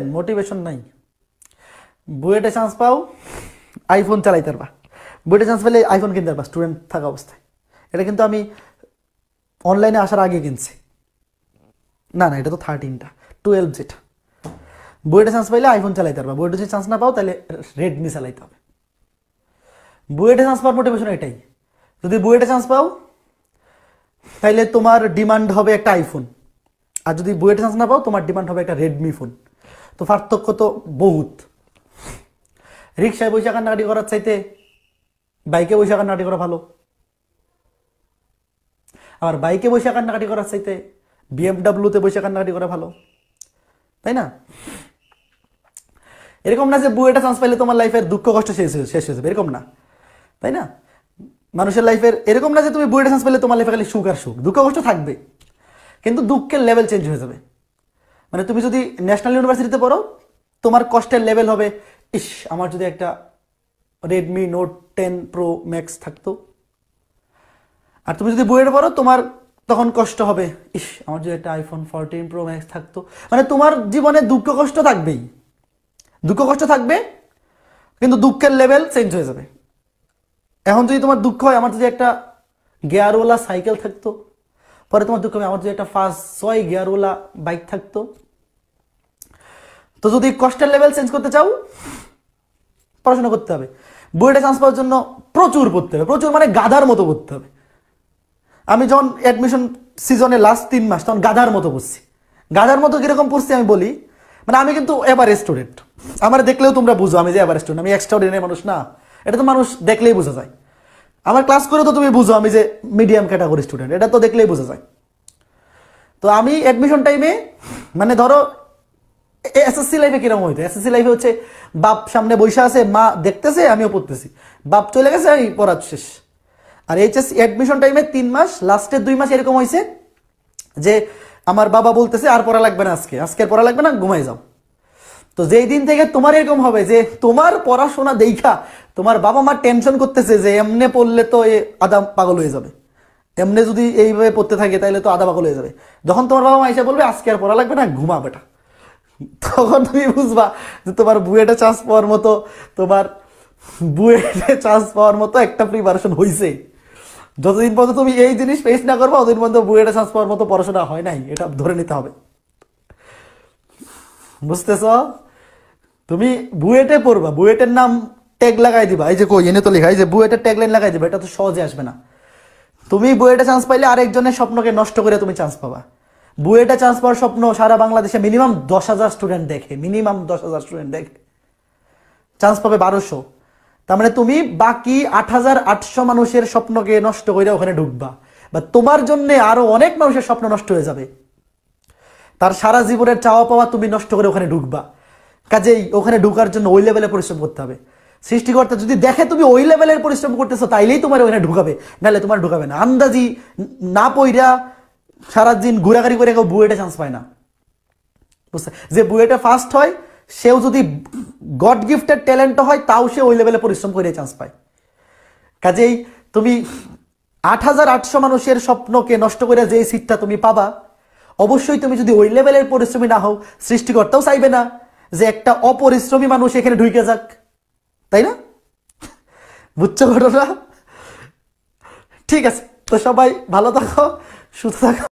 Motivation नहीं बुएटे chance पाओ आईफोन चालाइते पारबा बुएटे चान्स पेले आईफोन किनते पारबा स्टूडेंट थाका अवस्थाय एटा किन्तु आमी अनलाइने आसार आगे किनछि ना ना एटा तो 13 टा 12 जेटा बुएटे चान्स पेले आईफोन चालाइते पारबा बुएटे जदि चान्स ना पाओ ताहले रेडमी चालाइते होबे बुएटे चान्स पाओयार मोटिवेशन एटाई जदि बुएटे चान्स पाओ ताहले तोमार डिमांड होबे एकटा आईफोन आर जदि बुएटे चान्स ना पाओ तोमार डिमांड होबे एकटा रेडमी फोन तो पार्थक्य तो बहुत रिक्शा बसा कान्नाकाटी करार चाइते बाइके बसा कान्नाकाटी करा भालो आबार बाइके बसा कान्नाकाटी करार चाइते BMW ते बसा कान्नाकाटी करा भालो ताई ना एरकम ना जे बुएटा चान्स पाइले तोमार लाइफेर दुःख कष्ट शेष होये जाबे एरकम ना ताई ना मानुषेर लाइफेर एरकम ना जे तुमि बुएटा चान्स पाइले तोमार लाइफे खाली सुख आर सुख दुःख कष्ट थाकबे किन्तु दुःखेर लेवल चेन्ज होये जाबे मैं तुम जो नैशनल यूनिवर्सिटी पढ़ो तुम्हार कष्ट लेवल हो इस हमारे एक रेडमी नोट 10 Pro मैक्स थकत और तुम जो बुएट पढ़ो तुम्हार तक कष्ट है इस हमारे एक आईफोन 14 Pro मैक्स थकत मैं तुम्हार जीवने दुख कष्ट थकबे दुख कष्ट थकबे किन्तु दुखर लेवल चेन्ज हो जाए एखन जो तुम्हार दुख है हमारे एक गियारवाला साइकेल थकत पर तुम्हार दुख में हमारे एक फास्ट 6 गियारवाला बाइक थकत तो जो कष्टर लेवल चेंज करते चाओ पढ़ाशोना करते हैं बुएटे चान्स पाओयार जोन्नो प्रचुर पढ़ते हैं प्रचुर माने गाधार मतो पढ़ते हैं आमी जखन एडमिशन सीजने लास्ट 3 मास तखन गाधार मतो पढ़छि गाधार मतो किरकम पढ़छि आमी बोली माने आमी किन्तु एवरेज स्टूडेंट आमार देखलेओ तोमरा बुझो आमी जे एवरेज स्टूडेंट आमी एक्सट्राऑर्डिनारी मानुष ना एटा तो मानुष देखलेई बोझा जाय आमार क्लास करे तो तुमि बुझो आमी जे मीडियम कैटेगरी स्टूडेंट एटा तो देखलेई बोझा जाय तो आमी एडमिशन टाइमे माने धरो एसएससी लाइफे किरम होइतो एसएससी लाइफे होच्छे बाप सामने बइसा आछे मा देखतेछे आमिओ पढ़तेछि बाप चले गेछे आमि पढ़ा शेष और एचएससी एडमिशन टाइमे 3 मास लास्टे 2 मास एरकम होइछे जे आमार बाबा बोलतेछे आर पढ़ा लागबे ना आजके आजके पढ़ा लागबे ना घुमाय जाओ तो जेई दिन थेके तोमार एरकम होबे जे तोमार पढ़ाशोना देखा तोमार बाबा मा टेंशन करतेछे जे एमने पढ़ले तो ए आधा पागल होये जाबे एमने जोदि एइभाबे पढ़ते थाके ताहले तो आधा पागल होये जाबे तखन तोमार बाबा मा एसे बोलबे आजके आर पढ़ा लागबे ना घुमा बेटा तक तुम बुझबा तुम्हार बुएटे चान्स पावर मत तुम्हार बुएटे चान्स पावर मत एक प्रिपारेशन हो जो दिन पर्यन्त तुम ये जिनिस फेस ना करबा ओदिन पर्यन्त बुएटे चान्स पावर मत पढ़ाशोना हय नाई एटा धरे निते होबे बुझतेछो तुम बुएटे पढ़बा बुएटेर नाम टैग लागाय दिबा एई जे कोई एने तो लेखा एई जे बुएटेर टैगलाइन लागाय दिबा एटा तो सहजे आसबे ना तुम बुएटे चान्स पाइले आरेकजोनेर स्वप्नके नष्ट करे तुम चान्स पाबा बुएटे चान्स पाওয়ার स्वप्न सारा बांग्लादेशे मिनिमाम 10,000 स्टूडेंट देखे मिनिमाम 10,000 स्टूडेंट देखे चान्स पाबे 1200 तार माने तुमी बाकी 8,800 मानुषेर स्वप्नके नष्ट कइरा ओखाने ढुकबा बा तोमार जন্য आरो अनेक मानुषेर स्वप्न नष्ट हये जाबे तार सारा जीवनेर चाওয়া पाওয়া तुमी नष्ट करे ओखाने ढुकबा काजेই ओखाने ढुकार जন্য ओই लेभेले परिश्रम करते होबे सृष्टिकर्ता जो देखे तुम ओई लेभेलेर परिश्रम करतेছো তাইলেই তোমার ওখানে ঢুকাবে নাহলে তোমার ঢুকাবে না আন্দাজি না পইরা सारा दिन घुराघुरी करे केउ बुएटे चान्स पाय ना बुझते जे बुएटे फास्ट हय सेओ जोदि गड गिफ्टेड टैलेंट हय ताओ से ओई लेभेले परिश्रम करे चान्स पाय काजेई तुमी 8,800 मानुषेर स्वप्नके नष्ट करे जे सीटटा तुमी पाबा अवश्यई तुमी जोदि ओई लेभेलेर परिश्रमी ना हओ सृष्टिकर्ताओ चाइबे ना जे एकटा अपरिश्रमी मानुष एखाने ढुके जाक ताई ना बुझछो घटना ठीक आछे तो सबाई भालो थाको सुस्थ थाको।